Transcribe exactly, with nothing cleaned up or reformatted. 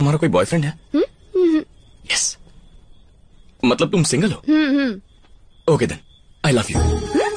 तुम्हारा कोई बॉयफ्रेंड है? Yes yes. मतलब तुम सिंगल हो? Okay then, I love you.